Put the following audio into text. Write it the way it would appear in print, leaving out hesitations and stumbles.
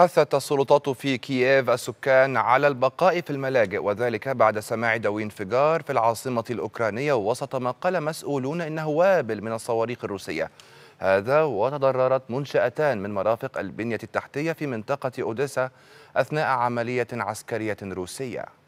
حثت السلطات في كييف السكان على البقاء في الملاجئ، وذلك بعد سماع دوي انفجار في العاصمة الأوكرانية وسط ما قال مسؤولون إنه وابل من الصواريخ الروسية. هذا وتضررت منشأتان من مرافق البنية التحتية في منطقة أوديسا أثناء عملية عسكرية روسية.